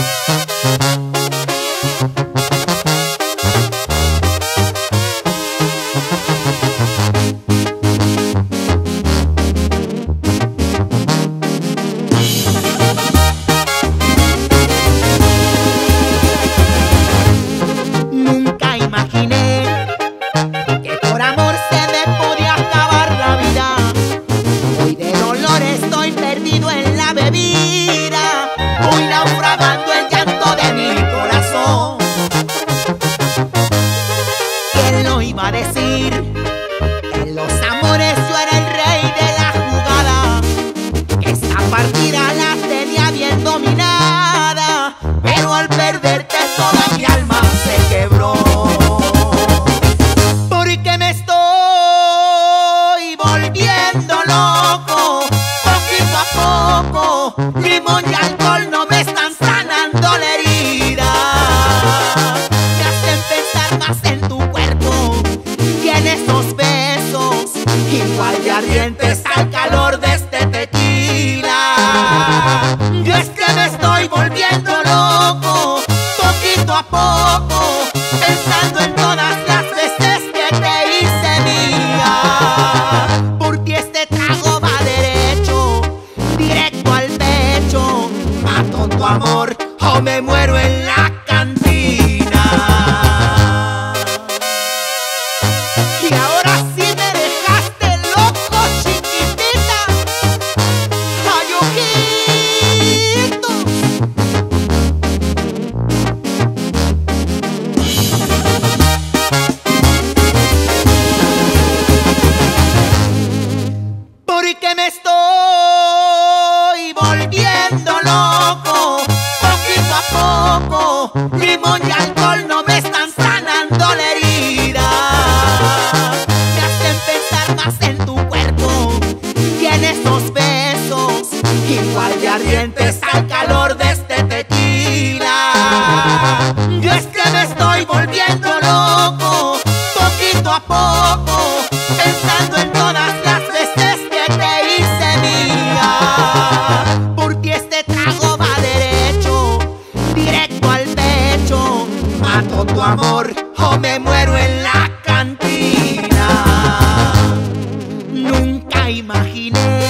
Imaginé